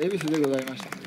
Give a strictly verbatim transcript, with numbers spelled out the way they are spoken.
恵比寿でございました。